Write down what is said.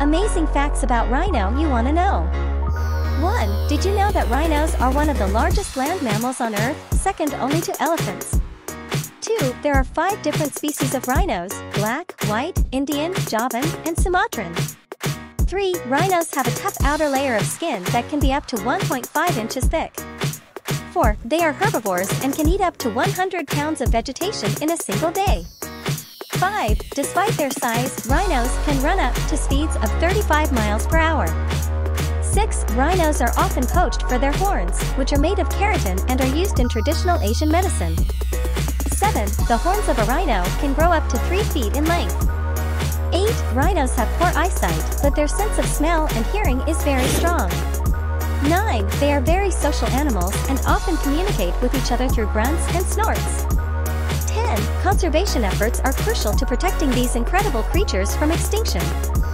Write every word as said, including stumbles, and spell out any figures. Amazing facts about rhino you want to know. one. Did you know that rhinos are one of the largest land mammals on Earth, second only to elephants? two. There are five different species of rhinos: black, white, Indian, Javan, and Sumatran. three. Rhinos have a tough outer layer of skin that can be up to one point five inches thick. four. They are herbivores and can eat up to one hundred pounds of vegetation in a single day. five. Despite their size, rhinos can run up to speeds of thirty-five miles per hour. six. Rhinos are often poached for their horns, which are made of keratin and are used in traditional Asian medicine. seven. The horns of a rhino can grow up to three feet in length. eight. Rhinos have poor eyesight, but their sense of smell and hearing is very strong. nine. They are very social animals and often communicate with each other through grunts and snorts. ten. Conservation efforts are crucial to protecting these incredible creatures from extinction.